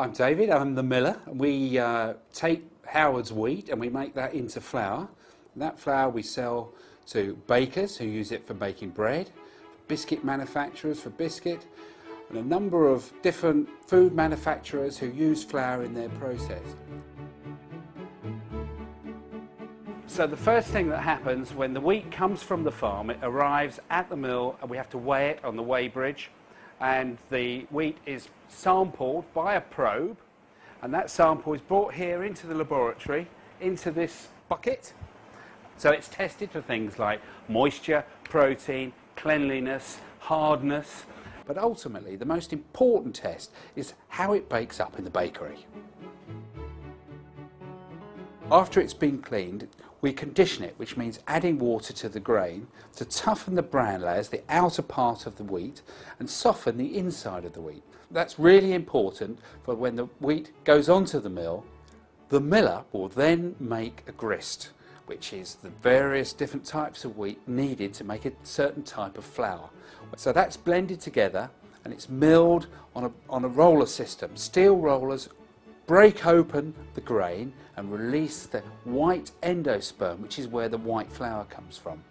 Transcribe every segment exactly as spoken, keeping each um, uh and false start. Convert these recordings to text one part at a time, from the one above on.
I'm David, I'm the miller. We uh, take Howard's wheat and we make that into flour. And that flour we sell to bakers who use it for baking bread, biscuit manufacturers for biscuit, and a number of different food manufacturers who use flour in their process. So the first thing that happens when the wheat comes from the farm, it arrives at the mill and we have to weigh it on the weigh bridge, and the wheat is sampled by a probe, and that sample is brought here into the laboratory, into this bucket. So it's tested for things like moisture, protein, cleanliness, hardness. But ultimately, the most important test is how it bakes up in the bakery. After it's been cleaned, we condition it, which means adding water to the grain to toughen the bran layers, the outer part of the wheat, and soften the inside of the wheat. That's really important for when the wheat goes onto the mill. The miller will then make a grist, which is the various different types of wheat needed to make a certain type of flour. So that's blended together and it's milled on a, on a roller system. Steel rollers break open the grain and release the white endosperm, which is where the white flour comes from.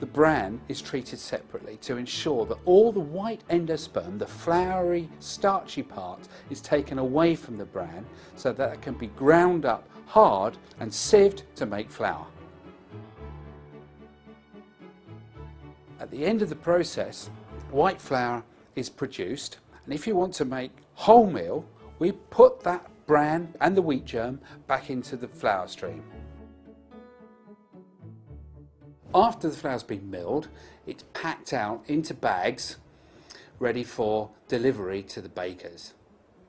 The bran is treated separately to ensure that all the white endosperm, the floury, starchy part, is taken away from the bran so that it can be ground up hard and sieved to make flour. At the end of the process, white flour is produced, and if you want to make wholemeal, we put that bran and the wheat germ back into the flour stream. After the flour's been milled, it's packed out into bags, ready for delivery to the bakers.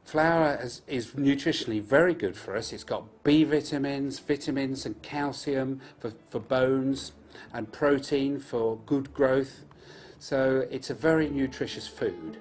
Flour is, is nutritionally very good for us. It's got B vitamins, vitamins and calcium for, for bones, and protein for good growth. So it's a very nutritious food.